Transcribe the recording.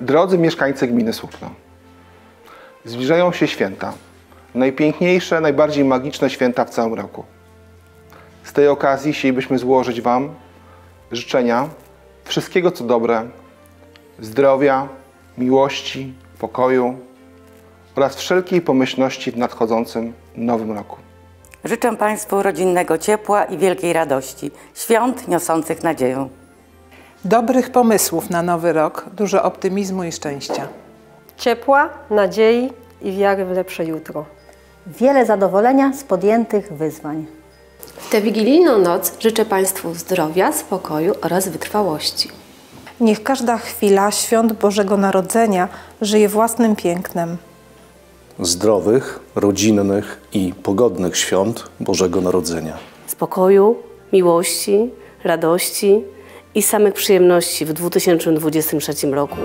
Drodzy mieszkańcy gminy Słupno, zbliżają się święta. Najpiękniejsze, najbardziej magiczne święta w całym roku. Z tej okazji chcielibyśmy złożyć Wam życzenia wszystkiego co dobre, zdrowia, miłości, pokoju oraz wszelkiej pomyślności w nadchodzącym nowym roku. Życzę Państwu rodzinnego ciepła i wielkiej radości, świąt niosących nadzieję. Dobrych pomysłów na nowy rok, dużo optymizmu i szczęścia. Ciepła, nadziei i wiary w lepsze jutro. Wiele zadowolenia z podjętych wyzwań. W tę wigilijną noc życzę Państwu zdrowia, spokoju oraz wytrwałości. Niech każda chwila świąt Bożego Narodzenia żyje własnym pięknem. Zdrowych, rodzinnych i pogodnych świąt Bożego Narodzenia. Spokoju, miłości, radości i samych przyjemności w 2023 roku.